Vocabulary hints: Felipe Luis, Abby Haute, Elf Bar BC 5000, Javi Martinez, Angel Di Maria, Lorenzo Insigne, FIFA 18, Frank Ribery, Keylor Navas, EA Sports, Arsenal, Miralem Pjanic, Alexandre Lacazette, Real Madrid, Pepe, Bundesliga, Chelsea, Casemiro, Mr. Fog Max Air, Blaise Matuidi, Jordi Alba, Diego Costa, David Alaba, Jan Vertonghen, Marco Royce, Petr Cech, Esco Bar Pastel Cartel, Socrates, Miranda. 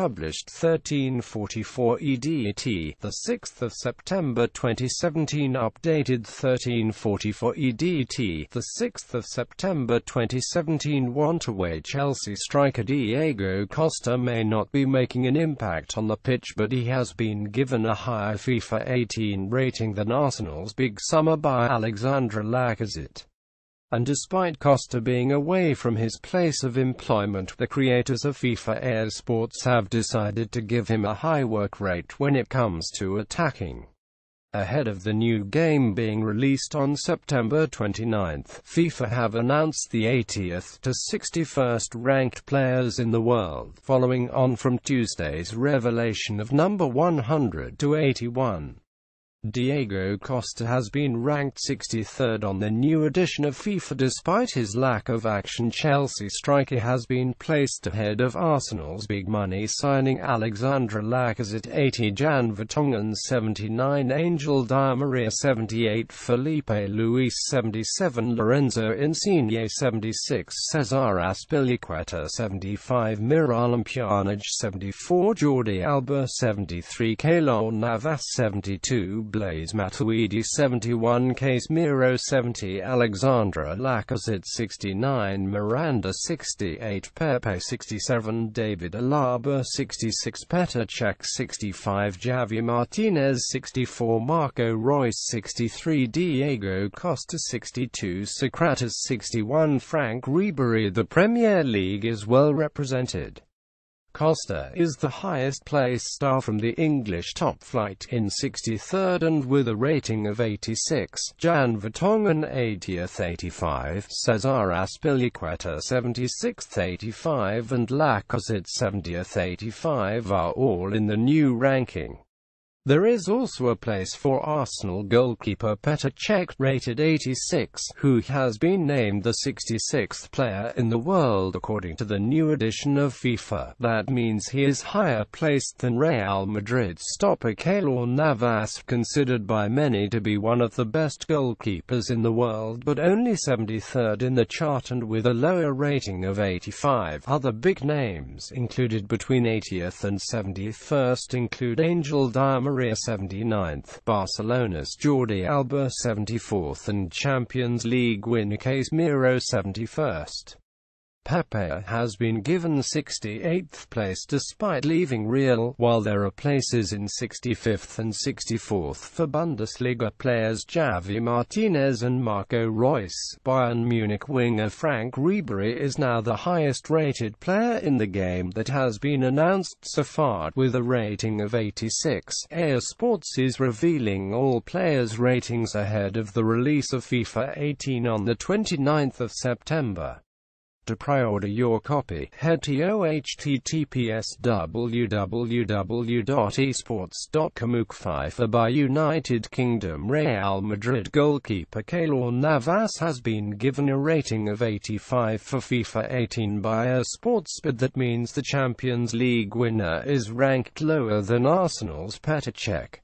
published 1344 EDT, the 6th of September 2017, updated 1344 EDT, the 6th of September 2017. Wantaway Chelsea striker Diego Costa may not be making an impact on the pitch, but he has been given a higher FIFA 18 rating than Arsenal's big summer by Alexandre Lacazette. And despite Costa being away from his place of employment, the creators of FIFA EA Sports have decided to give him a high work rate when it comes to attacking. Ahead of the new game being released on September 29, FIFA have announced the 80th to 61st ranked players in the world, following on from Tuesday's revelation of number 100 to 81. Diego Costa has been ranked 63rd on the new edition of FIFA. Despite his lack of action, Chelsea striker has been placed ahead of Arsenal's big money signing Alexandre Lacazette 80, Jan Vertonghen 79, Angel Di Maria 78, Felipe Luis 77, Lorenzo Insigne 76, Cesar Azpilicueta 75, Miralem Pjanic 74, Jordi Alba 73, Keylor Navas 72, Blaise Matuidi 71, Casemiro 70, Alexandre Lacazette 69, Miranda 68, Pepe 67, David Alaba 66, Petr Cech 65, Javi Martinez 64, Marco Royce 63, Diego Costa 62, Socrates 61, Frank Ribery. The Premier League is well represented. Costa is the highest-placed star from the English top flight in 63rd and with a rating of 86, Jan Vertonghen 80th 85, Cesar Azpilicueta 76th 85 and Lacazette 70th 85 are all in the new ranking. There is also a place for Arsenal goalkeeper Petr Cech, rated 86, who has been named the 66th player in the world according to the new edition of FIFA. That means he is higher placed than Real Madrid stopper Keylor Navas, considered by many to be one of the best goalkeepers in the world, but only 73rd in the chart and with a lower rating of 85. Other big names included between 80th and 71st include Angel Di Maria 79th, Barcelona's Jordi Alba 74th and Champions League winner Casemiro 71st. Pepe has been given 68th place despite leaving Real, while there are places in 65th and 64th for Bundesliga players Javi Martinez and Marco Royce. Bayern Munich winger Frank Ribery is now the highest-rated player in the game that has been announced so far, with a rating of 86. EA Sports is revealing all players' ratings ahead of the release of FIFA 18 on the 29th of September. To pre-order your copy, head to https://www.esports.com/. FIFA by United Kingdom Real Madrid goalkeeper Keylor Navas has been given a rating of 85 for FIFA 18 by EA Sports, but that means the Champions League winner is ranked lower than Arsenal's Petr Cech.